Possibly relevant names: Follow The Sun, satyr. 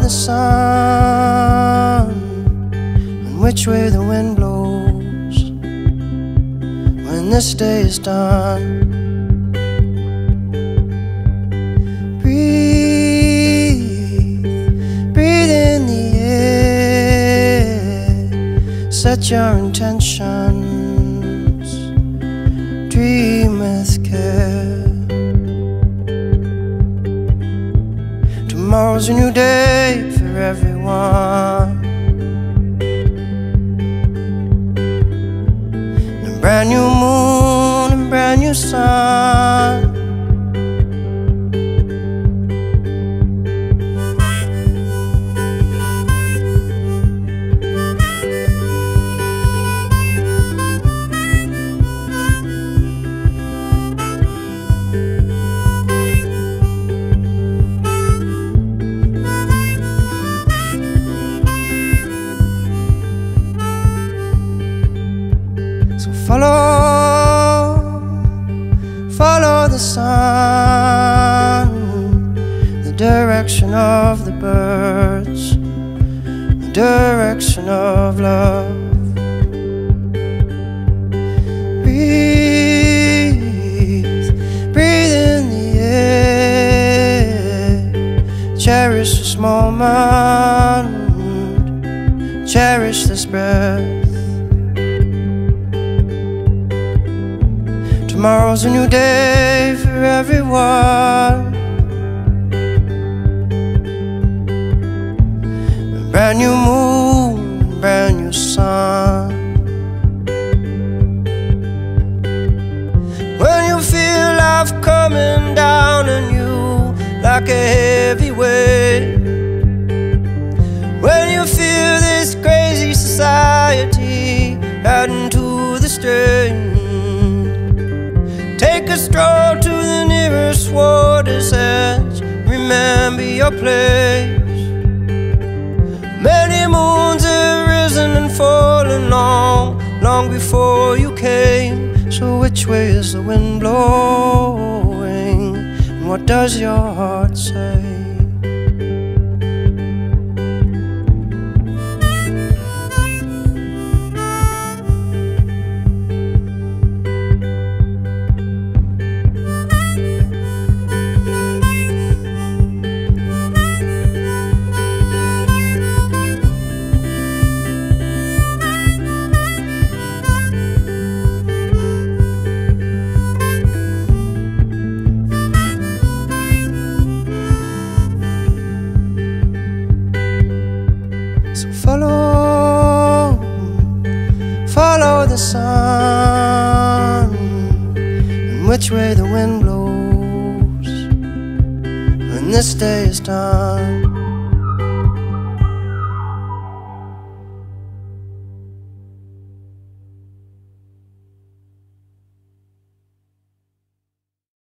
follow the sun, and which way the wind blows when this day is done. Breathe in the air, set your intentions, dream with care. Tomorrow's a new day for everyone, and a brand new moon and brand new sun. Follow the sun, the direction of the birds, the direction of love. Breathe in the air, cherish this moment, cherish this breath. Tomorrow's a new day for everyone, a brand new moon, brand new sun. When you feel life coming down on you like a heavy weight, when you feel this crazy society adding to the strain, take a stroll to the nearest water's edge, remember your place. Many moons have risen and fallen long before you came. So which way is the wind blowing, and what does your heart say? Follow the sun, and which way the wind blows when this day is done.